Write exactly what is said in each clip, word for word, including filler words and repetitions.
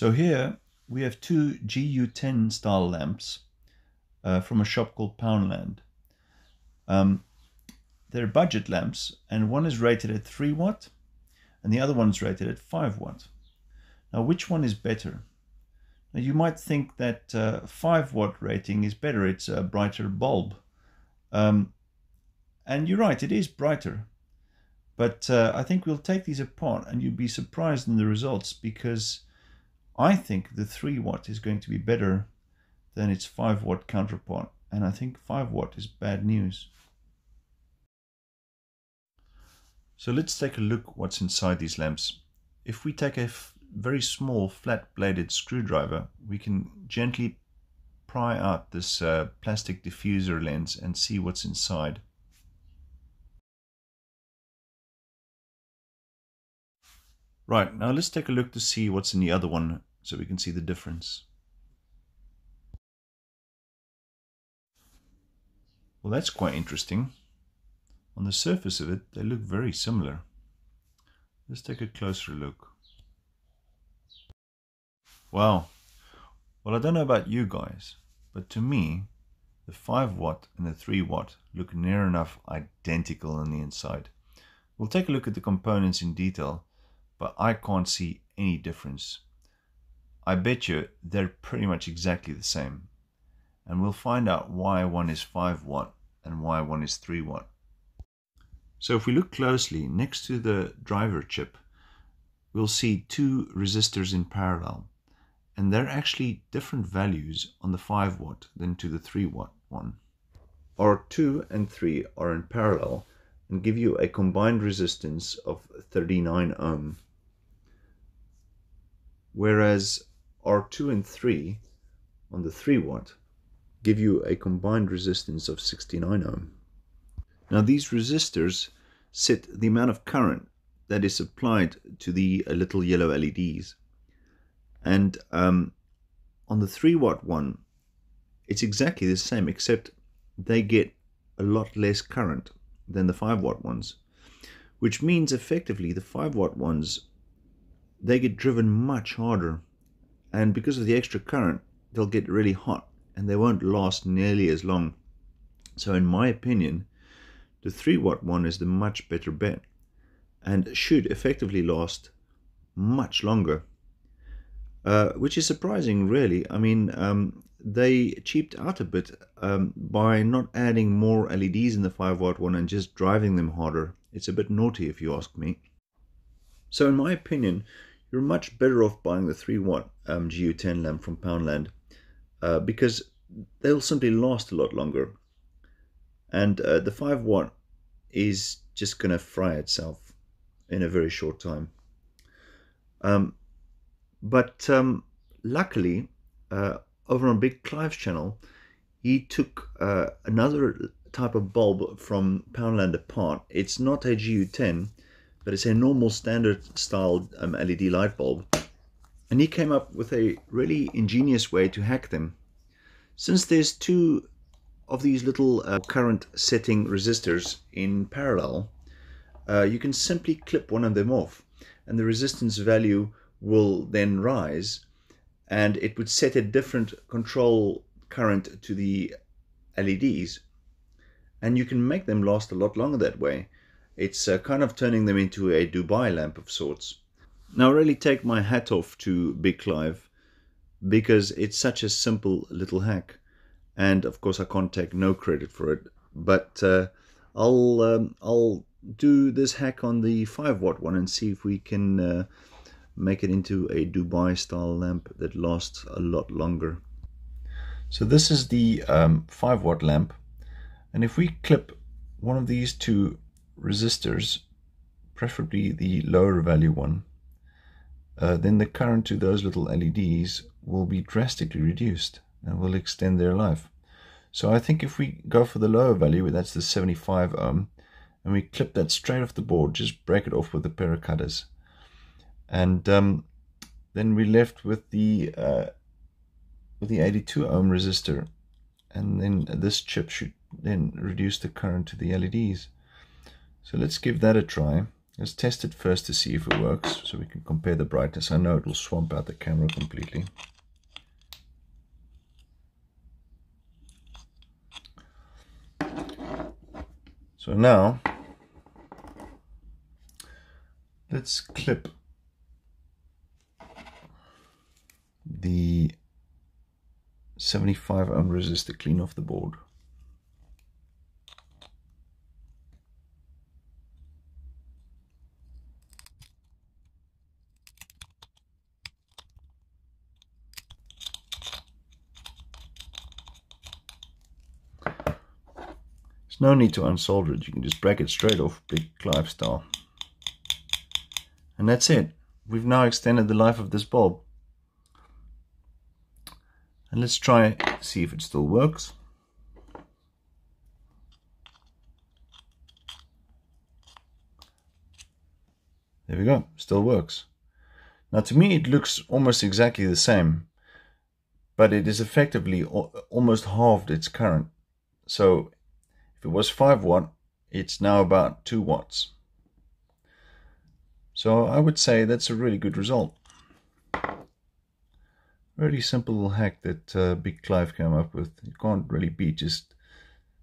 So here we have two G U ten style lamps uh, from a shop called Poundland. Um, they're budget lamps, and one is rated at three watt and the other one's rated at five watt. Now, which one is better? Now, you might think that uh, five watt rating is better. It's a brighter bulb. Um, and you're right, it is brighter. But uh, I think we'll take these apart and you'll be surprised in the results, because I think the three watt is going to be better than its five watt counterpart. And I think five watt is bad news. So let's take a look what's inside these lamps. If we take a very small flat bladed screwdriver, we can gently pry out this uh, plastic diffuser lens and see what's inside. Right, now let's take a look to see what's in the other one so we can see the difference. Well, that's quite interesting. On the surface of it, they look very similar. Let's take a closer look. Wow. Well, I don't know about you guys, but to me, the five watt and the three watt look near enough identical on the inside. We'll take a look at the components in detail, but I can't see any difference. I bet you they're pretty much exactly the same. And we'll find out why one is five watt and why one is three watt. So if we look closely next to the driver chip, we'll see two resistors in parallel. And they're actually different values on the five watt than to the three watt one. R two and three are in parallel and give you a combined resistance of thirty-nine ohm. Whereas R two and three on the three watt give you a combined resistance of sixty-nine ohm. Now, these resistors set the amount of current that is supplied to the little yellow L E Ds. And um, on the three watt one, it's exactly the same, except they get a lot less current than the five watt ones, which means effectively the five watt ones, they get driven much harder. And because of the extra current, they'll get really hot and they won't last nearly as long. So in my opinion, the three watt one is the much better bet and should effectively last much longer. Uh, which is surprising, really. I mean, um, they cheaped out a bit um, by not adding more L E Ds in the five watt one and just driving them harder. It's a bit naughty, if you ask me. So in my opinion, you're much better off buying the three watt um, G U ten lamp from Poundland uh, because they'll simply last a lot longer. And uh, the five watt is just going to fry itself in a very short time. Um, But um, luckily, uh, over on Big Clive's channel, he took uh, another type of bulb from Poundland apart. It's not a G U ten, but it's a normal standard style um, L E D light bulb. And he came up with a really ingenious way to hack them. Since there's two of these little uh, current setting resistors in parallel, uh, you can simply clip one of them off and the resistance value will then rise, and it would set a different control current to the L E Ds, and you can make them last a lot longer that way. It's uh, kind of turning them into a Dubai lamp of sorts. Now, really take my hat off to Big Clive, because it's such a simple little hack, and of course I can't take no credit for it, but uh, I'll um, I'll do this hack on the five watt one and see if we can uh, make it into a Dubai style lamp that lasts a lot longer. So this is the um, five watt lamp, and if we clip one of these two resistors, preferably the lower value one, uh, then the current to those little L E Ds will be drastically reduced and will extend their life. So I think if we go for the lower value, that's the seventy-five ohm, and we clip that straight off the board, just break it off with a pair of cutters. And um, then we left with the uh, with the eighty-two ohm resistor, and then this chip should then reduce the current to the L E Ds. So let's give that a try Let's test it first to see if it works, so we can compare the brightness. I know it will swamp out the camera completely. So now, let's clip the seventy-five ohm resistor clean off the board. No need to unsolder it, you can just break it straight off, Big Clive style. And that's it. We've now extended the life of this bulb. And let's try see if it still works. There we go, still works. Now to me it looks almost exactly the same, but it is effectively almost halved its current. So if it was five watt, it's now about two watts. So I would say that's a really good result. Really simple little hack that uh, Big Clive came up with. You can't really beat just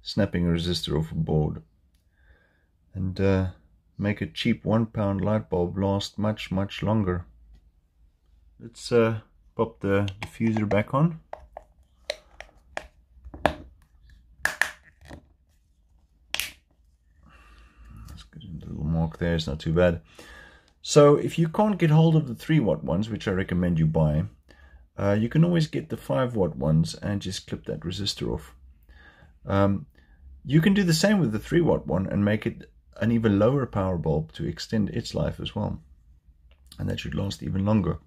snapping a resistor off a board. And uh, make a cheap one pound light bulb last much, much longer. Let's uh, pop the diffuser back on. There, it's not too bad. So if you can't get hold of the three watt ones, which I recommend you buy, uh, you can always get the five watt ones and just clip that resistor off. Um, you can do the same with the three watt one and make it an even lower power bulb to extend its life as well, and that should last even longer.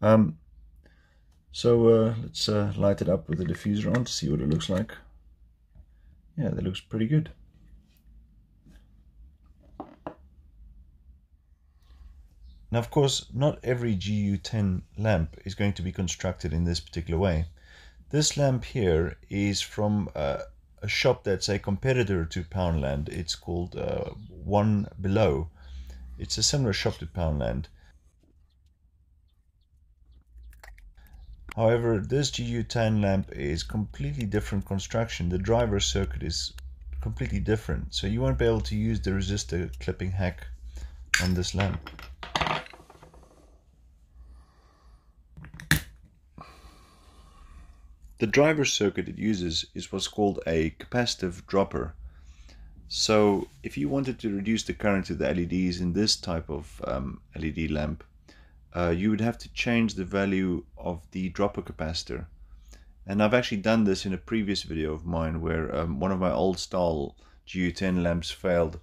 Um, so uh, let's uh, light it up with the diffuser on to see what it looks like. Yeah, that looks pretty good. Now, of course, not every G U ten lamp is going to be constructed in this particular way. This lamp here is from uh, a shop that's a competitor to Poundland. It's called uh, One Below. It's a similar shop to Poundland. However, this G U ten lamp is completely different construction. The driver circuit is completely different, so you won't be able to use the resistor clipping hack on this lamp. The driver circuit it uses is what's called a capacitive dropper. So if you wanted to reduce the current to the L E Ds in this type of um, L E D lamp, uh, you would have to change the value of the dropper capacitor. And I've actually done this in a previous video of mine where um, one of my old style G U ten lamps failed.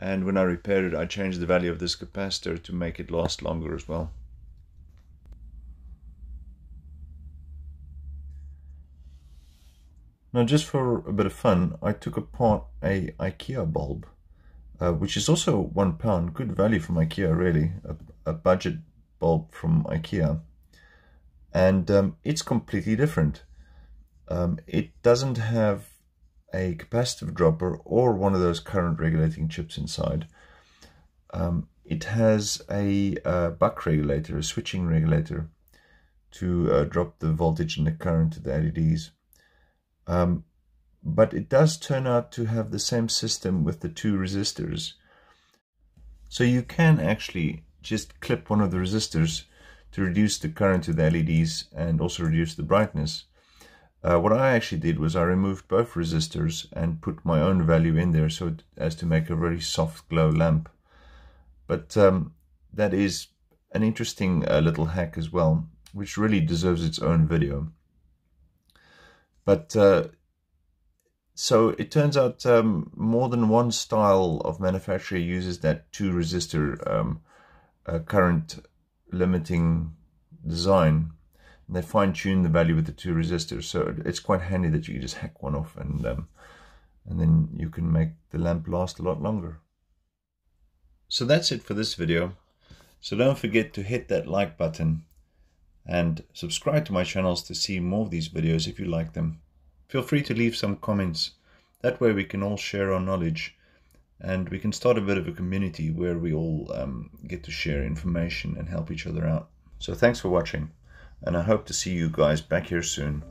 And when I repaired it, I changed the value of this capacitor to make it last longer as well. Now, just for a bit of fun, I took apart a IKEA bulb, uh, which is also one pound, good value from IKEA really, a, a budget bulb from IKEA, and um, it's completely different. Um, it doesn't have a capacitive dropper or one of those current regulating chips inside. Um, it has a uh, buck regulator, a switching regulator, to uh, drop the voltage and the current to the L E Ds. Um, but it does turn out to have the same system with the two resistors. So you can actually just clip one of the resistors to reduce the current to the L E Ds and also reduce the brightness. Uh, what I actually did was I removed both resistors and put my own value in there so as to make a very soft glow lamp. But um, that is an interesting uh, little hack as well, which really deserves its own video. But uh, so it turns out um, more than one style of manufacturer uses that two resistor um, uh, current limiting design. And they fine tune the value with the two resistors, so it's quite handy that you can just hack one off and um, and then you can make the lamp last a lot longer. So that's it for this video. So don't forget to hit that like button. And subscribe to my channels to see more of these videos if you like them. Feel free to leave some comments. That way we can all share our knowledge and we can start a bit of a community where we all um, get to share information and help each other out. So thanks for watching, and I hope to see you guys back here soon.